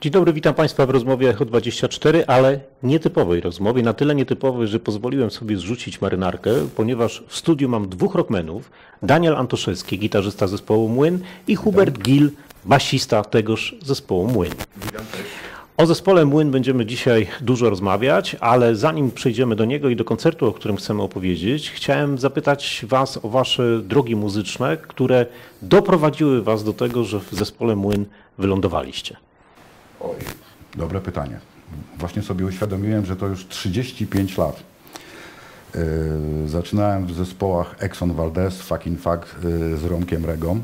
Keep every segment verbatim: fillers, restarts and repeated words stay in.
Dzień dobry, witam Państwa w rozmowie Echo dwadzieścia cztery, ale nietypowej rozmowie, na tyle nietypowej, że pozwoliłem sobie zrzucić marynarkę, ponieważ w studiu mam dwóch rockmenów, Daniel Antoszewski, gitarzysta zespołu Młyn i Hubert Gil, basista tegoż zespołu Młyn. Witam też. O zespole Młyn będziemy dzisiaj dużo rozmawiać, ale zanim przejdziemy do niego i do koncertu, o którym chcemy opowiedzieć, chciałem zapytać Was o Wasze drogi muzyczne, które doprowadziły Was do tego, że w zespole Młyn wylądowaliście. Oj, dobre pytanie. Właśnie sobie uświadomiłem, że to już trzydzieści pięć lat. Yy, zaczynałem w zespołach Exxon Valdez, Fucking Fuck yy, z Romkiem Regą.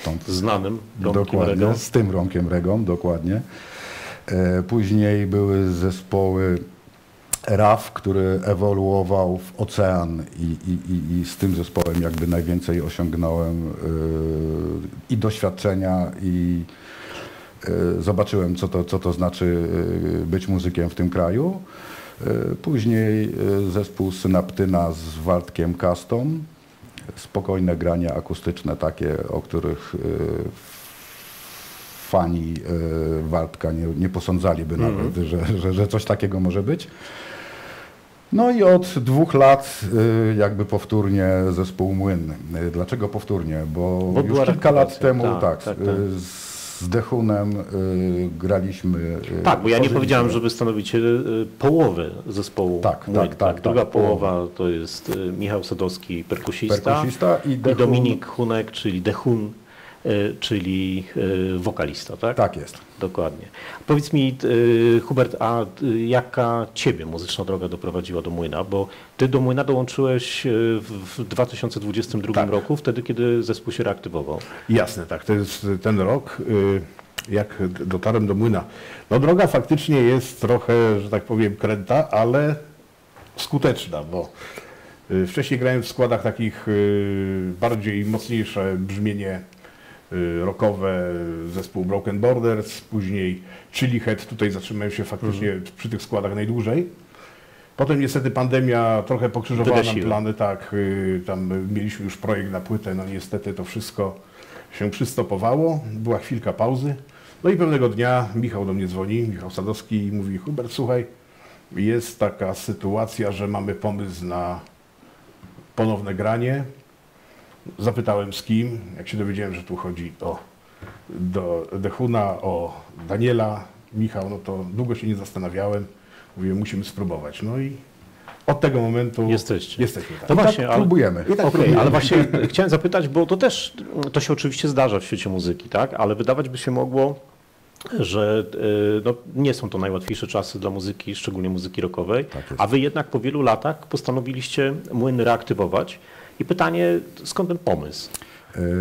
Stąd, Znanym Romkiem dokładnie, Regą. Z tym Romkiem Regą, dokładnie. Yy, później były zespoły R A F, który ewoluował w ocean i, i, i, i z tym zespołem jakby najwięcej osiągnąłem yy, i doświadczenia i zobaczyłem, co to, co to znaczy być muzykiem w tym kraju. Później zespół Synaptyna z Waldkiem Castą. Spokojne grania akustyczne, takie, o których fani Waldka nie, nie posądzaliby nawet, mm. że, że, że coś takiego może być. No i od dwóch lat jakby powtórnie zespół Młyn. Dlaczego powtórnie? Bo, Bo już kilka lat temu tak, tak, tak, tak. Z Dechunem y, graliśmy. Y, tak, bo ja nie powiedziałem, że wy stanowicie y, połowę zespołu. Tak, Młyn, tak, tak, tak. Druga tak, połowa tak. To jest y, Michał Sadowski, perkusista, perkusista i, Dechun, i Dominik Hunek, czyli Dechun, y, czyli y, wokalista, tak? Tak jest. Dokładnie. Powiedz mi, y, Hubert, a y, jaka ciebie muzyczna droga doprowadziła do Młyna? Bo ty do Młyna dołączyłeś w dwa tysiące dwudziestym drugim tak. roku, wtedy, kiedy zespół się reaktywował. Jasne, tak. To jest ten rok, y, jak dotarłem do Młyna. No droga faktycznie jest trochę, że tak powiem, kręta, ale skuteczna, bo y, wcześniej grałem w składach takich y, bardziej mocniejsze brzmienie rockowe, zespół Broken Borders, później Chilli Head, tutaj zatrzymałem się faktycznie mm. przy tych składach najdłużej. Potem niestety pandemia trochę pokrzyżowała nam plany, tak, tam mieliśmy już projekt na płytę, no niestety to wszystko się przystopowało, była chwilka pauzy. No i pewnego dnia Michał do mnie dzwoni, Michał Sadowski, i mówi: Hubert, słuchaj, jest taka sytuacja, że mamy pomysł na ponowne granie. Zapytałem z kim, jak się dowiedziałem, że tu chodzi o do Dechuna, o Daniela, Michał, no to długo się nie zastanawiałem. Mówię, musimy spróbować. No i od tego momentu Jesteście. jesteśmy tak. To właśnie, tak ale, próbujemy. Tak okay, próbujemy. Ale właśnie chciałem zapytać, bo to też, to się oczywiście zdarza w świecie muzyki, tak? Ale wydawać by się mogło, że no, nie są to najłatwiejsze czasy dla muzyki, szczególnie muzyki rockowej, tak a wy jednak po wielu latach postanowiliście Młyn reaktywować. I pytanie, skąd ten pomysł?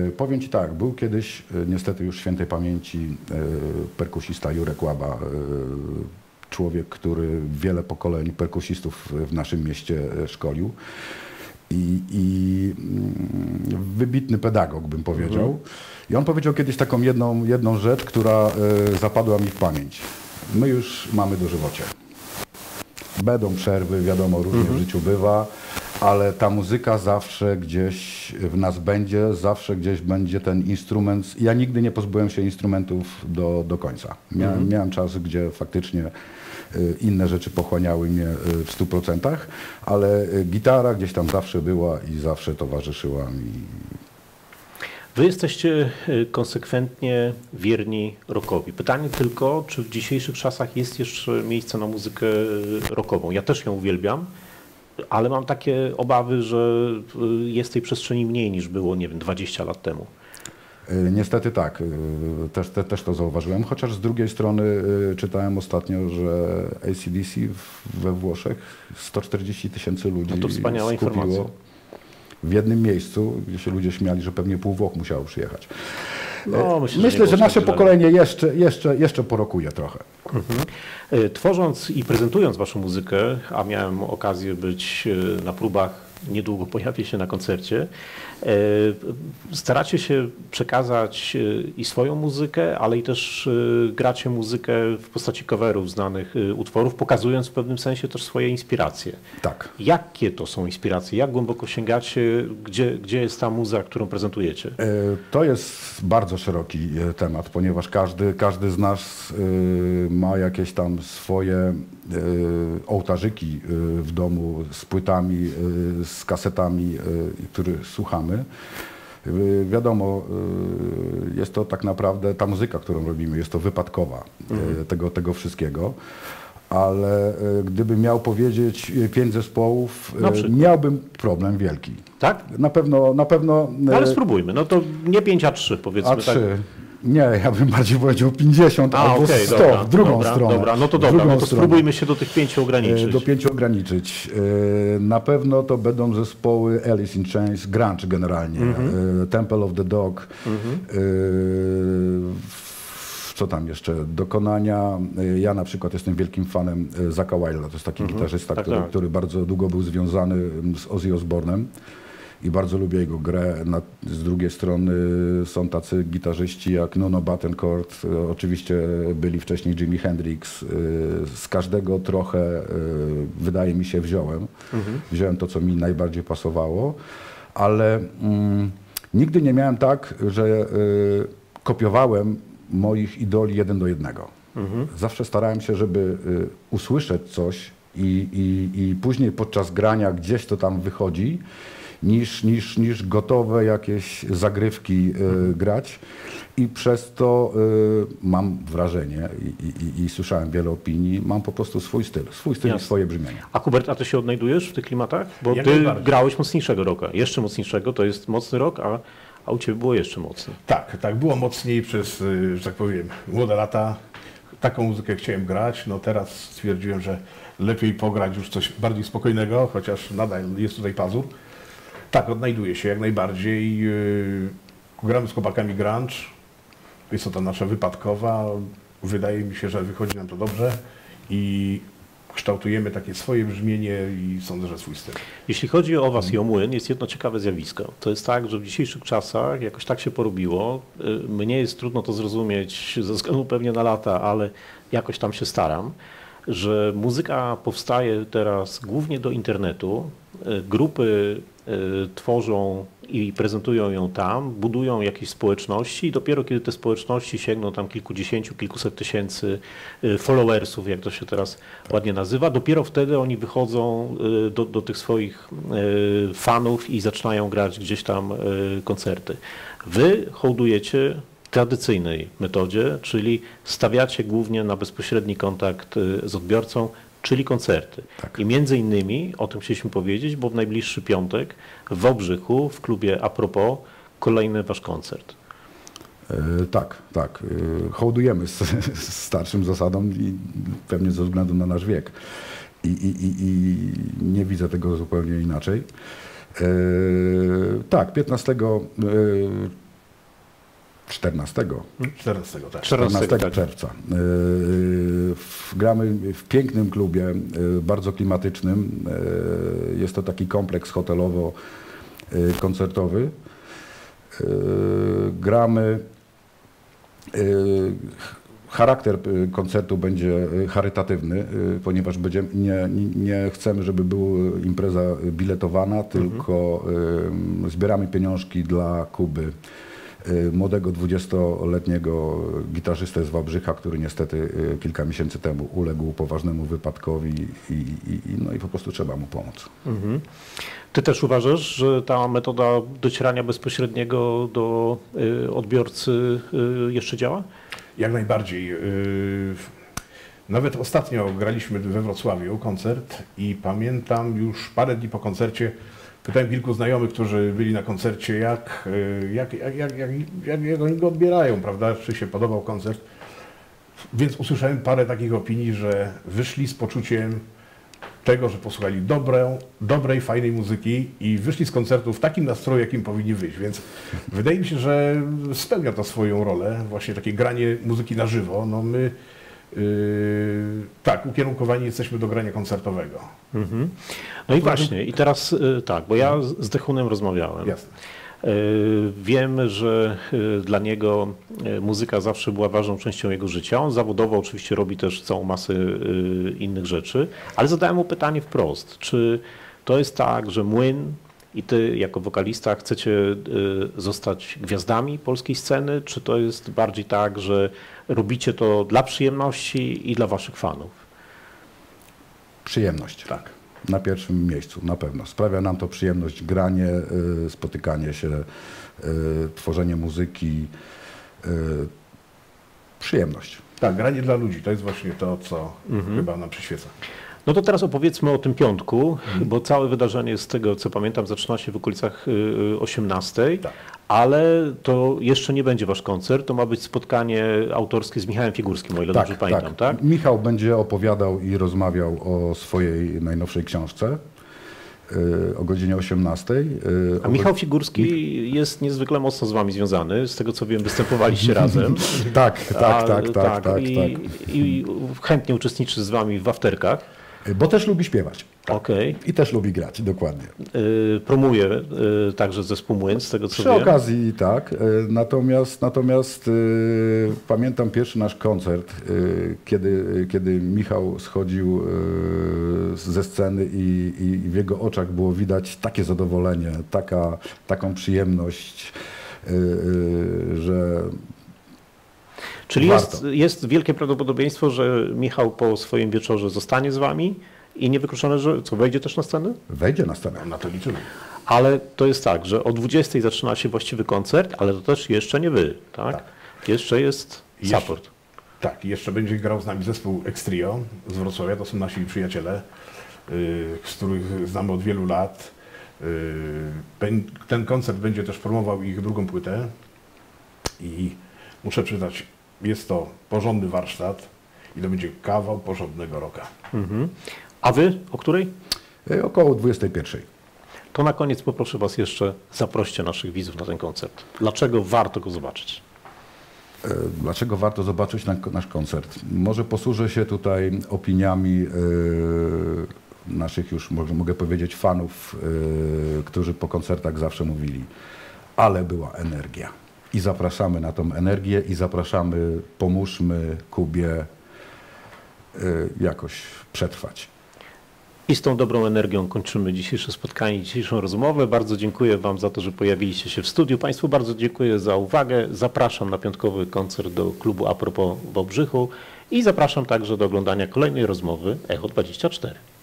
Yy, powiem Ci tak, był kiedyś yy, niestety już świętej pamięci yy, perkusista Jurek Łaba, yy, człowiek, który wiele pokoleń perkusistów w naszym mieście szkolił i, i yy, wybitny pedagog, bym powiedział. Mhm. I on powiedział kiedyś taką jedną, jedną rzecz, która yy, zapadła mi w pamięć. My już mamy dożywocie. Będą przerwy, wiadomo, różnie mhm. w życiu bywa. Ale ta muzyka zawsze gdzieś w nas będzie, zawsze gdzieś będzie ten instrument. Ja nigdy nie pozbyłem się instrumentów do, do końca. Miałem, mm-hmm. miałem czas, gdzie faktycznie inne rzeczy pochłaniały mnie w stu procentach, ale gitara gdzieś tam zawsze była i zawsze towarzyszyła mi. Wy jesteście konsekwentnie wierni rockowi. Pytanie tylko, czy w dzisiejszych czasach jest jeszcze miejsce na muzykę rockową? Ja też ją uwielbiam. Ale mam takie obawy, że jest tej przestrzeni mniej niż było, nie wiem, dwadzieścia lat temu. Niestety tak, też, te, też to zauważyłem, chociaż z drugiej strony czytałem ostatnio, że A C D C we Włoszech sto czterdzieści tysięcy ludzi no to wspaniała skupiło informacja. W jednym miejscu, gdzie się ludzie śmiali, że pewnie pół Włoch musiało przyjechać. No, myślę, myślę, że, że nasze pokolenie jeszcze, jeszcze, jeszcze porokuje trochę. Mhm. Tworząc i prezentując waszą muzykę, a miałem okazję być na próbach niedługo pojawi się na koncercie. Staracie się przekazać i swoją muzykę, ale i też gracie muzykę w postaci coverów znanych utworów, pokazując w pewnym sensie też swoje inspiracje. Tak. Jakie to są inspiracje? Jak głęboko sięgacie? Gdzie, gdzie jest ta muza, którą prezentujecie? To jest bardzo szeroki temat, ponieważ każdy, każdy z nas ma jakieś tam swoje ołtarzyki w domu z płytami, z kasetami, których słuchamy. Wiadomo, jest to tak naprawdę ta muzyka, którą robimy, jest to wypadkowa mhm. tego, tego wszystkiego. Ale gdybym miał powiedzieć pięć zespołów, miałbym problem wielki. Tak? Na pewno, na pewno... No ale spróbujmy, no to nie pięć, a trzy powiedzmy. A trzy. Tak. Nie, ja bym bardziej powiedział pięćdziesiąt a, albo okay, sto, dobra, w drugą dobra, stronę. Dobra, no to dobra, no to spróbujmy się do tych pięciu ograniczyć. Do pięciu ograniczyć. Na pewno to będą zespoły Alice in Chains, grunge generalnie, mm-hmm. Temple of the Dog, mm-hmm. co tam jeszcze, Dokonania. Ja na przykład jestem wielkim fanem Zaka Wylda, to jest taki mm-hmm. gitarzysta, tak, który, tak. który bardzo długo był związany z Ozzy Osbornem. I bardzo lubię jego grę. Na, z drugiej strony są tacy gitarzyści jak Nuno Bettencourt, oczywiście byli wcześniej Jimi Hendrix. Z każdego trochę, wydaje mi się, wziąłem. Mhm. Wziąłem to, co mi najbardziej pasowało, ale mm, nigdy nie miałem tak, że y, kopiowałem moich idoli jeden do jednego. Mhm. Zawsze starałem się, żeby y, usłyszeć coś i, i, i później podczas grania gdzieś to tam wychodzi. Niż, niż, niż gotowe jakieś zagrywki y, grać i przez to y, mam wrażenie i, i, i słyszałem wiele opinii, mam po prostu swój styl, swój styl i swoje brzmienie. A Hubert, a ty się odnajdujesz w tych klimatach? Bo Jak ty grałeś mocniejszego rocka, jeszcze mocniejszego, to jest mocny rock, a, a u ciebie było jeszcze mocniej. Tak, tak, było mocniej przez, że tak powiem, młode lata. Taką muzykę chciałem grać, no teraz stwierdziłem, że lepiej pograć już coś bardziej spokojnego, chociaż nadal jest tutaj pazur. Tak, odnajduje się jak najbardziej. Gramy z chłopakami grunge. Jest to ta nasza wypadkowa. Wydaje mi się, że wychodzi nam to dobrze i kształtujemy takie swoje brzmienie i sądzę, że swój styl. Jeśli chodzi o was i o Młyn, jest jedno ciekawe zjawisko. To jest tak, że w dzisiejszych czasach jakoś tak się porobiło. Mnie jest trudno to zrozumieć ze względu pewnie na lata, ale jakoś tam się staram, że muzyka powstaje teraz głównie do internetu. Grupy tworzą i prezentują ją tam, budują jakieś społeczności i dopiero kiedy te społeczności sięgną tam kilkudziesięciu, kilkuset tysięcy followersów, jak to się teraz ładnie nazywa, dopiero wtedy oni wychodzą do, do tych swoich fanów i zaczynają grać gdzieś tam koncerty. Wy hołdujecie tradycyjnej metodzie, czyli stawiacie głównie na bezpośredni kontakt z odbiorcą, czyli koncerty. Tak. I między innymi, o tym chcieliśmy powiedzieć, bo w najbliższy piątek w Wałbrzychu, w klubie A'propos, kolejny wasz koncert. Yy, tak, tak. Yy, hołdujemy z, z starszym zasadom i pewnie ze względu na nasz wiek. I, i, i, i nie widzę tego zupełnie inaczej. Yy, tak, piętnastego Yy, czternastego. czternastego, tak. czternastego, czternastego tak. czerwca. Yy, w, gramy w pięknym klubie, yy, bardzo klimatycznym. Yy, jest to taki kompleks hotelowo-koncertowy. Yy, gramy. Yy, charakter koncertu będzie charytatywny, yy, ponieważ będzie, nie, nie chcemy, żeby była impreza biletowana, tylko yy, zbieramy pieniążki dla Kuby. Młodego dwudziestoletniego gitarzystę z Wałbrzycha, który niestety kilka miesięcy temu uległ poważnemu wypadkowi i, i, no i po prostu trzeba mu pomóc. Mhm. Ty też uważasz, że ta metoda docierania bezpośredniego do odbiorcy jeszcze działa? Jak najbardziej. Nawet ostatnio graliśmy we Wrocławiu koncert i pamiętam już parę dni po koncercie pytałem kilku znajomych, którzy byli na koncercie, jak, jak, jak, jak, jak, jak oni go odbierają, prawda? Czy się podobał koncert. Więc usłyszałem parę takich opinii, że wyszli z poczuciem tego, że posłuchali dobre, dobrej, fajnej muzyki i wyszli z koncertu w takim nastroju, jakim powinni wyjść. Więc wydaje mi się, że spełnia to swoją rolę, właśnie takie granie muzyki na żywo. No my tak, ukierunkowani jesteśmy do grania koncertowego. Mhm. No, no i właśnie, i teraz tak, bo ja z Dechunem rozmawiałem. Jasne. Wiem, że dla niego muzyka zawsze była ważną częścią jego życia. On zawodowo oczywiście robi też całą masę innych rzeczy, ale zadałem mu pytanie wprost. Czy to jest tak, że Młyn i ty jako wokalista chcecie zostać gwiazdami polskiej sceny, czy to jest bardziej tak, że robicie to dla przyjemności i dla waszych fanów? Przyjemność. Tak. Na pierwszym miejscu, na pewno. Sprawia nam to przyjemność, granie, y, spotykanie się, y, tworzenie muzyki, y, przyjemność. Tak, granie dla ludzi, to jest właśnie to, co mhm. chyba nam przyświeca. No to teraz opowiedzmy o tym piątku, mhm. bo całe wydarzenie z tego, co pamiętam, zaczyna się w okolicach osiemnastej, tak. ale to jeszcze nie będzie wasz koncert, to ma być spotkanie autorskie z Michałem Figurskim, o ile tak, dobrze tak. pamiętam, tak? Michał będzie opowiadał i rozmawiał o swojej najnowszej książce o godzinie osiemnastej. A Michał Figurski jest niezwykle mocno z wami związany, z tego co wiem, występowaliście razem. Tak, tak, tak, tak, tak. I chętnie uczestniczy z wami w afterkach. Bo też lubi śpiewać. Tak. Okay. I też lubi grać, dokładnie. Yy, promuje yy, także zespół Młyn, z tego co Przy wiem. Przy okazji tak. Yy, natomiast natomiast yy, pamiętam pierwszy nasz koncert, yy, kiedy, kiedy Michał schodził yy, ze sceny i, i w jego oczach było widać takie zadowolenie, taka, taką przyjemność, yy, yy, że... Czyli jest, jest wielkie prawdopodobieństwo, że Michał po swoim wieczorze zostanie z wami i niewykluczone, że co, wejdzie też na scenę? Wejdzie na scenę, na to liczymy. Ale to jest tak, że o dwudziestej zaczyna się właściwy koncert, ale to też jeszcze nie wy, tak? tak. Jeszcze jest support. Jeszcze, tak, jeszcze będzie grał z nami zespół X-Trio z Wrocławia, to są nasi przyjaciele, yy, z których znamy od wielu lat. Yy, ten koncert będzie też promował ich drugą płytę i muszę przyznać, jest to porządny warsztat i to będzie kawał porządnego rocka. Mhm. A wy o której? Około dwudziestej pierwszej. To na koniec poproszę was jeszcze, zaproście naszych widzów na ten koncert. Dlaczego warto go zobaczyć? Dlaczego warto zobaczyć nasz koncert? Może posłużę się tutaj opiniami naszych już, mogę powiedzieć, fanów, którzy po koncertach zawsze mówili, ale była energia. I zapraszamy na tą energię i zapraszamy, pomóżmy Kubie y, jakoś przetrwać. I z tą dobrą energią kończymy dzisiejsze spotkanie, dzisiejszą rozmowę. Bardzo dziękuję wam za to, że pojawiliście się w studiu. Państwu bardzo dziękuję za uwagę. Zapraszam na piątkowy koncert do klubu A'propos w Wałbrzychu i zapraszam także do oglądania kolejnej rozmowy Echo dwadzieścia cztery.